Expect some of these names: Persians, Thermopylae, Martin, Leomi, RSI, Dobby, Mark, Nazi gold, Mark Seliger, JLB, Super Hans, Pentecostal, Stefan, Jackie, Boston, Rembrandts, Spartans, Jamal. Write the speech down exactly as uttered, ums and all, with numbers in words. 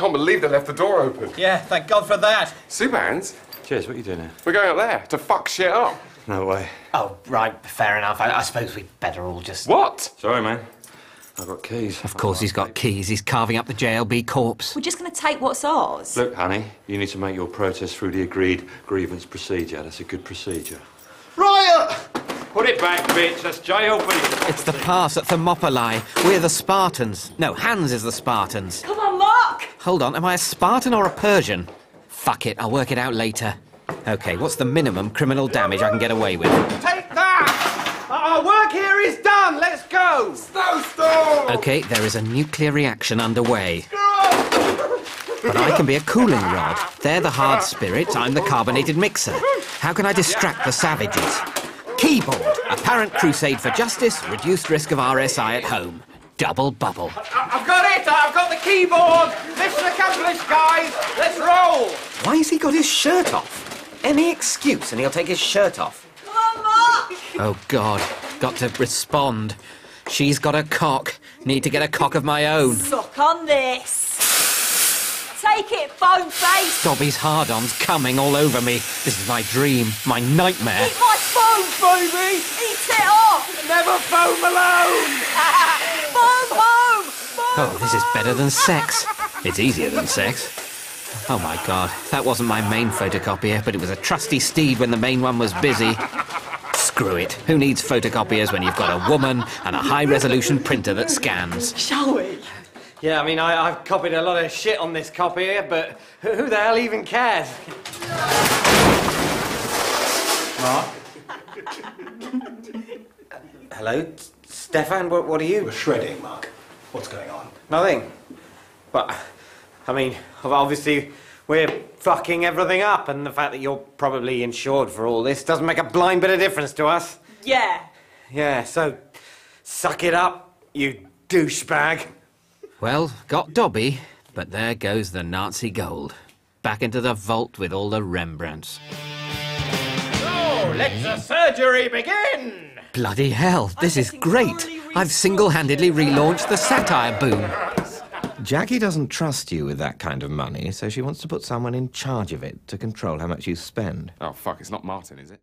can't believe they left the door open. Yeah, thank God for that. Super Hans? Cheers, what are you doing here? We're going out there to fuck shit up. No way. Oh, right, fair enough. I, I suppose we'd better all just... What? Sorry, man. I've got keys. Of course he's got keys. He's carving up the J L B corpse. We're just going to take what's ours. Look, honey, you need to make your protest through the agreed grievance procedure. That's a good procedure. Riot! Put it back, bitch. That's J L B. It's the pass at Thermopylae. We're the Spartans. No, Hans is the Spartans. Come on, Mark! Hold on, am I a Spartan or a Persian? Fuck it, I'll work it out later. OK, what's the minimum criminal damage I can get away with? Take that! Our work here is done! Let's go! Snowstorm! OK, there is a nuclear reaction underway. But I can be a cooling rod. They're the hard spirits, I'm the carbonated mixer. How can I distract the savages? Keyboard. Apparent crusade for justice, reduced risk of R S I at home. Double bubble. I've got it! I've got the keyboard! Mission accomplished, guys! Let's roll! Why has he got his shirt off? Any excuse and he'll take his shirt off. Come on, Mark! Oh, God. Got to respond. She's got a cock. Need to get a cock of my own. Suck on this. Take it, phone face! Dobby's hard-on's coming all over me. This is my dream, my nightmare. Eat my phone, baby! Eat it off! Never foam alone! Oh, this is better than sex. It's easier than sex. Oh, my God. That wasn't my main photocopier, but it was a trusty steed when the main one was busy. Screw it. Who needs photocopiers when you've got a woman and a high-resolution printer that scans? Shall we? Yeah, I mean, I, I've copied a lot of shit on this copier, but who, who the hell even cares? Mark? uh, hello? Stefan, what, what are you? We're shredding, Mark. What's going on? Nothing. But, I mean, obviously, we're fucking everything up, and the fact that you're probably insured for all this doesn't make a blind bit of difference to us. Yeah. Yeah, so suck it up, you douchebag. Well, got Dobby, but there goes the Nazi gold. Back into the vault with all the Rembrandts. So, let the surgery begin! Bloody hell, this is great. I've single-handedly relaunched the satire boom. Jackie doesn't trust you with that kind of money, so she wants to put someone in charge of it to control how much you spend. Oh, fuck, it's not Martin, is it?